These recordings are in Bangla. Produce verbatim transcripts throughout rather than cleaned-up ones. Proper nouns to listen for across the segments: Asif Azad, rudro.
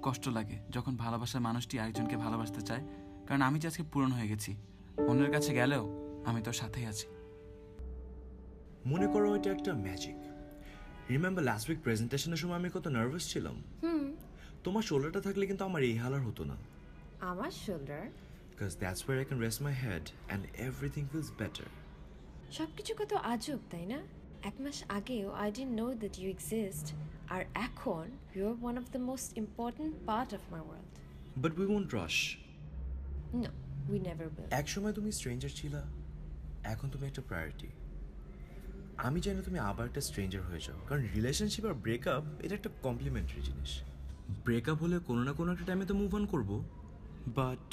খুব কষ্ট লাগে যখন ভালোবাসার মানুষটি আরেকজনকে ভালোবাসতে চায়, কারণ আমি যে আজকে পূরণ হয়ে গেছি। অন্যের কাছে গেলেও আমি তোর সাথেই আছি। মনে করো এটা একটা ম্যাজিক। রিমেম্বার লাস্ট উইক প্রেজেন্টেশনের সময় আমি কত নার্ভাস ছিলাম। হুম, তোমার শোল্ডারটা থাকলে কিন্তু আমার এই হালার হতো না। আমার shoulder? Because that's where I can rest my head and everything feels better. সবকিছু কত আজব, তাই না? এক মাস আগেও I didn't know that you exist, আর এখন you're one of the most important part of my world. But we won't rush. No, we never will. এক সময় তুমি স্ট্রেঞ্জার ছিলা, এখন তুমি একটা প্রায়োরিটি। আমি জানি তুমি আবার একটা স্ট্রেঞ্জার হয়ে যাও, কারণ রিলেশনশিপ আর ব্রেকআপ এটা একটা কমপ্লিমেন্টারি জিনিস। ব্রেকআপ হলে কোনো না কোনো একটা টাইমে তো মুভ অন করবো, but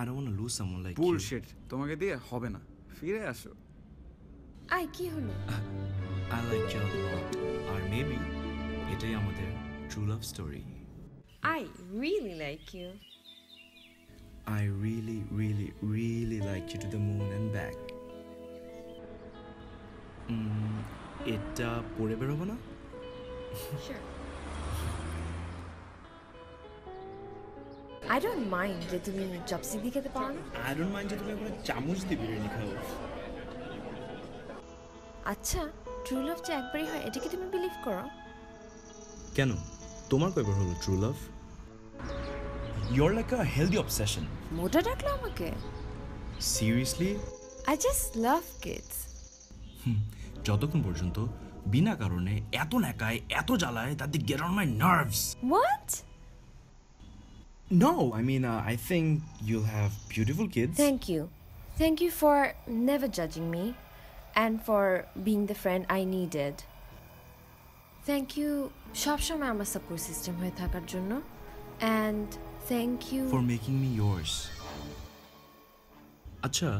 I don't want to lose someone like you. Bullshit. তোমাকে দিয়ে হবে না, ফিরে আসো। আই কি হলো? I like you a lot. Or maybe এটাই আমাদের true love story. I really like you. I really really really like you to the moon and back. Mm, এটা পরে বের হবে না? Sure. I don't mind যে তুমি চপসি দিয়ে খেতে পারো না। I don't mind যে তুমি একবার চামচ দিয়ে বিরিয়ানি খাও। আচ্ছা, ট্রু লাভ যে একবারই হয় এটা কি তুমি বিলিভ করো? কেন? তোমার কয়বার হলো true love? You're like a healthy obsession. মোটা ডাকলো আমাকে? Seriously? I just love kids. যতক্ষণ পর্যন্ত বিনা কারণে এত ন্যাকায় এত জ্বালায় তাতে get on my nerves. What? No, I mean, uh, I think you'll have beautiful kids. Thank you. Thank you for never judging me and for being the friend I needed. Thank you সবসময় আমার সাপোর্ট সিস্টেম হয়ে থাকার জন্য, and thank you for making me yours. আচ্ছা,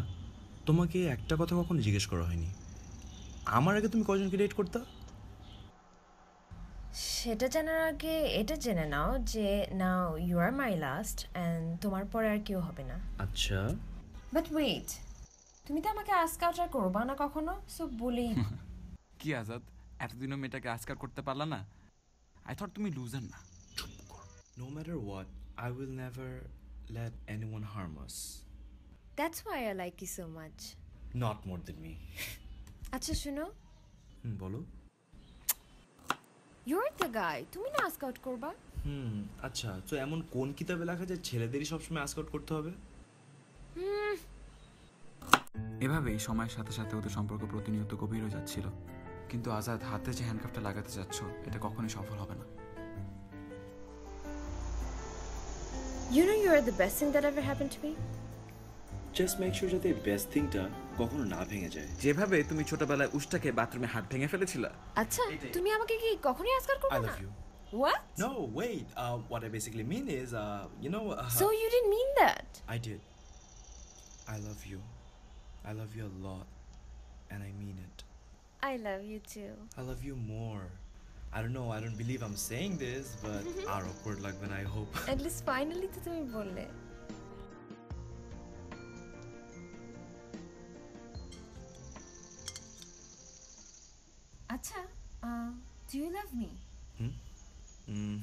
তোমাকে একটা কথা কখনো জিজ্ঞেস করা হয়নি, আমার আগে তুমি কজনকে ডেট করতা? সেটা জানার আগে এটা জেনে নাও যে now you are my last, and তোমার পরে আর কেউ হবে না। আচ্ছা, বাট ওয়েট, তুমি তো আমাকে আজকাল আর করবা না কখনো, সো বলি কি আজাদ, এতদিনও মেয়েটাকে আজকাল করতে পারলা না? আই থট তুমি লুজার না। চুপ কর। No matter what, I will never let anyone harm us. That's why I like you so much. Not more than me. আচ্ছা শুনো। হুম, বলো। You're the guy. তুমি না ask out করবা? হুম, আচ্ছা, তো এমন কোন কিতাবে লেখা যে ছেলেদেরই সবসময় ask out করতে হবে? হুম, এভাবেই সময়ের সাথে সাথে ওদের সম্পর্ক প্রতিনিয়ত গভীর হয়ে যাচ্ছিল, কিন্তু আজাদ, হাতে যে হ্যান্ডকাফটা লাগাতে যাচ্ছ এটা কখনোই সফল হবে না। You know you are the best thing that ever happened to me. Just make sure that the best thing টা কখনো না ভেঙে যায়, যেভাবে তুমি ছোটবেলায় উষ্টাকে বাথরুমে হাত ভেঙে ফেলেছিলা। আচ্ছা, তুমি আমাকে কি কখনো আজকাল করবে না? I love you. What? No, wait. Uh, what I basically mean is, uh, you know. Uh, so you didn't mean that. I did. I love you. I love you a lot, and I mean it. I love you too. I love you more. I don't know. I don't believe I'm saying this, but our awkward luck when I hope. At least finally, তো তুমি বললে। আচ্ছা, do you love me? হুম,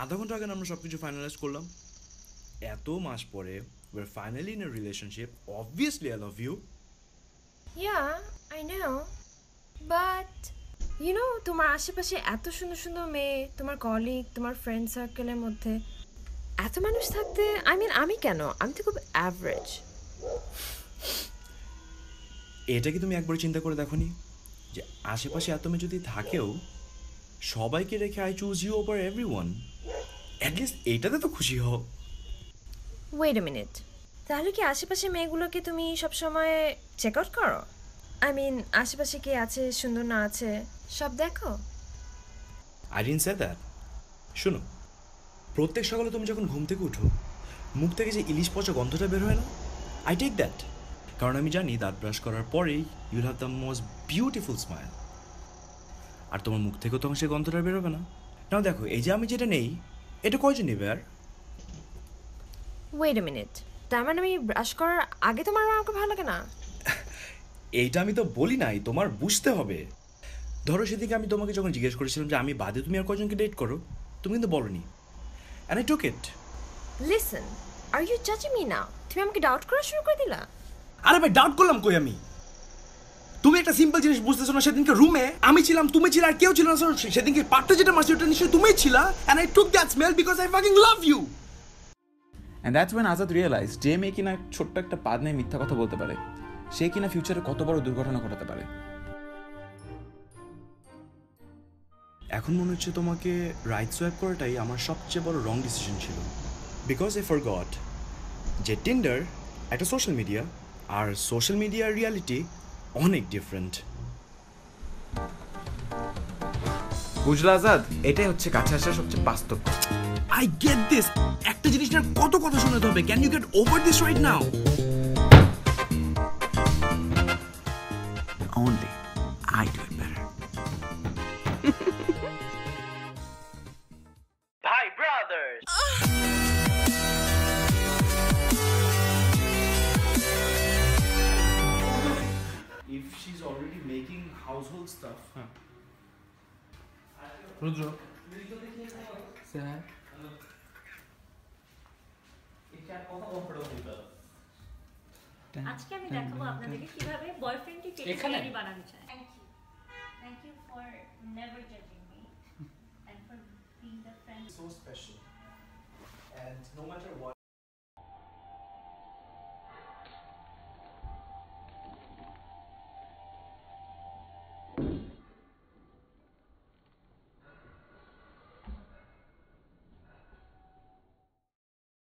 আধা ঘন্টা আগে আমরা সবকিছু ফাইনালাইজ করলাম। এত মাস পরে we're finally in a relationship. Obviously I love you. Yeah, I know. But you know, তোমার আশেপাশে এত সুন্দর সুন্দর মেয়ে, তোমার কলিগ, তোমার ফ্রেন্ড সার্কেলের মধ্যে এত মানুষ থাকতে, I mean, আমি কেন, আমি তো খুব অ্যাভারেজ। এটা কি তুমি একবার চিন্তা করে দেখোনি যে আশেপাশে এত মেয়ে যদি থাকেও সবাইকে রেখে I choose you over everyone? At least এটাতে তো খুশি হও। ওয়েট আ মিনিট, তাহলে কি আশেপাশে মেয়েগুলোকে তুমি সবসময় চেক আউট করো? আই মিন, আশেপাশে কে আছে, সুন্দর না আছে, সব দেখো? I didn't say that. শোনো, প্রত্যেক সকালে তুমি যখন ঘুম থেকে উঠো মুখ থেকে যে ইলিশ পচা গন্ধটা বের হয় না, আই টেক দ্যাট, কারণ আমি জানি দাঁত ব্রাশ করার পরেই you'll have the most beautiful smile, আর তোমার মুখ থেকেও তখন সেই গন্ধটা বেরোবে না। নাও দেখো, এই যে আমি যেটা নেই এটা কয়জন নেবে? আর ওয়েট আ মিনিট, তার মানে আমি ব্রাশ করার আগে তোমার আমাকে ভালো লাগে না? এইটা আমি তো বলি নাই, তোমার বুঝতে হবে। ধরো সেদিকে আমি তোমাকে যখন জিজ্ঞেস করেছিলাম যে আমি বাদে তুমি আর কজনকে ডেট করো, তুমি কিন্তু বলোনি। And I took it. Listen, are you judging me now? তুমি আমাকে ডাউট করা শুরু করে দিলা। আরে ভাই ডাউট করলাম কই আমি? তুমি একটা সিম্পল জিনিস বুঝতেছো না, সেদিনকে রুমে আমি ছিলাম, তুমি ছিল, আর কেউ ছিল না। সেদিনকে পার্টটা যেটা মারছি ওটা নিশ্চয়ই তুমিই ছিলা। And I took that smell because I fucking love you. And that's when Azad realized যে মেয়ে কিনা ছোট্ট একটা পাদনে মিথ্যা কথা বলতে পারে, সে কিনা ফিউচারে কত বড় দুর্ঘটনা ঘটাতে পারে। এখন মনে হচ্ছে তোমাকে রাইট সোয়াইপ করাটাই আমার সবচেয়ে বড় রং ডিসিশন ছিল। বিকজ আই ফরগট যে টিন্ডার একটা সোশ্যাল মিডিয়া, আর সোশ্যাল মিডিয়ার রিয়ালিটি অনেক ডিফারেন্ট। বুঝলা আজাদ, এটাই হচ্ছে কাছে আসার সবচেয়ে বাস্তব। I get this. একটা জিনিস না কত কথা শুনতে হবে। Can you get over this right now? Only I do it better. Hi brothers. If she's already making household stuff. Huh. Rudra. Sir. আজকে আমি দেখাবো আপনাদেরকে কিভাবে বয়ফ্রেন্ডকে টেকনিক্যালি বানানো যায়। Thank you, thank you for never জাজিং me and for being the friend. So special, and no matter what.